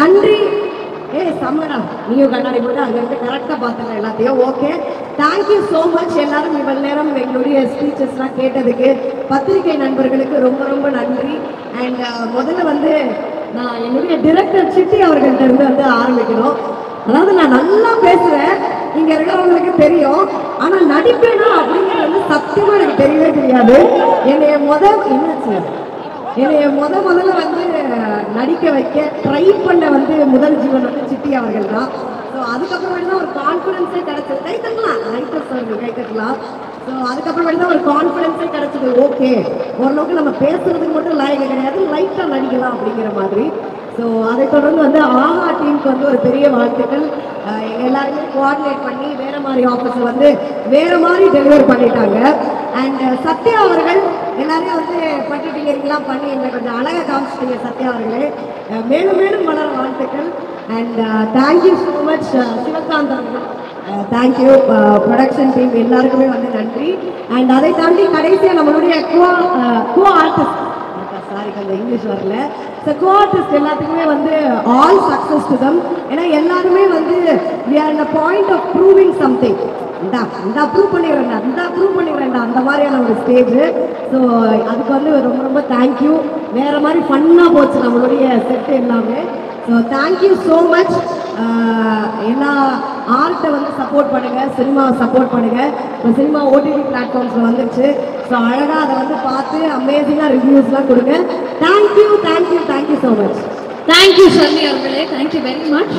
நன்றி. சமரம் நீயும் கண்ணாடி போட்டு அங்கிருந்து கரெக்டாக பார்த்துக்கலாம் எல்லாத்தையும். ஓகே, தேங்க்யூ ஸோ மச் எல்லாரும் இவ்வளோ நேரம் எங்களுடைய ஸ்பீச்சஸ்லாம் கேட்டதுக்கு. பத்திரிகை நண்பர்களுக்கு ரொம்ப ரொம்ப நன்றி. அண்ட் முதல்ல வந்து நான் என்னுடைய டிரெக்டர் சிட்டி அவர்கள்ட்ட இருந்து வந்து ஆரம்பிக்கிறோம். அதாவது நான் நல்லா பேசுவேன், இங்கே இருக்கிறவங்களுக்கு தெரியும். ஆனால் நடிப்பேனா அப்படிங்கிறது வந்து சத்தியமாக எனக்கு தெரியவே தெரியாது. என்னைய முதல்ல வந்து நடிக்க வைக்க ட்ரை பண்ண வந்து முதல் ஜீவன் வந்து சிட்டி அவர்கள் தான். ஸோ அதுக்கப்புறமேட்டு தான் ஒரு கான்ஃபிடென்ஸே கிடச்சது. கை தட்டலாம். ஸோ அதுக்கப்புறமேட்டு தான் ஒரு கான்ஃபிடென்ஸே கிடச்சிது. ஓகே, ஓரளவுக்கு நம்ம பேசுறதுக்கு மட்டும் லாயக்கு கிடையாது, லைட்டாக நடிக்கலாம் அப்படிங்கிற மாதிரி. ஸோ அதை தொடர்ந்து வந்து ஆஹா டீமுக்கு வந்து ஒரு பெரிய வாழ்த்துக்கள். எல்லாருமே கோஆர்டினேட் பண்ணி வேறு மாதிரி ஆஃபீஸில் வந்து வேறு மாதிரி டெலிவர் பண்ணிட்டாங்க. அண்ட் சத்யா அவர்கள் எல்லாரையும் வந்து பட்டி டிகிரிக்கெலாம் பண்ணி எங்களை கொஞ்சம் அழகாக காமிச்சிட்டீங்க சத்யா அவர்களே. மேலும் மேலும் வளர வாழ்த்துக்கள். And thank you so much Sivakanth அவர்கள், தேங்க்யூ. ப்ரொடக்ஷன் டீம் எல்லாருக்குமே வந்து நன்றி. அண்ட் அதை தாண்டி கடைசியாக நம்மளுடைய கோ ஆர்டிஸ்ட் அந்த இங்கிலீஷ் வரல கோஆர்டிஸ்ட் எல்லாத்துக்குமே வந்து ஆல் சக்ஸஸ் டு தம். ஏன்னா எல்லாருமே வந்து we are in a point of proving something. இந்த ப்ரூவ் பண்ணிடுறேன்டா அந்த மாதிரியான ஒரு ஸ்டேஜ். ஸோ அதுக்கு வந்து ரொம்ப ரொம்ப தேங்க்யூ. வேற மாதிரி ஃபன்னாக போச்சு நம்மளுடைய செட் எல்லாமே. So thank you so much. ஏன்னா ஆர்ட்டை வந்து சப்போர்ட் பண்ணுங்கள், சினிமாவை சப்போர்ட் பண்ணுங்கள். இப்போ சினிமா ஓடிடி பிளாட்ஃபார்ம்ஸில் வந்துடுச்சு. ஸோ அழகாக அதை வந்து பார்த்து அமேசிங்காக ரிவ்யூஸ்லாம் கொடுங்க. Thank you so much. Thank you Sharmi அவர்களே, தேங்க்யூ வெரி மச்.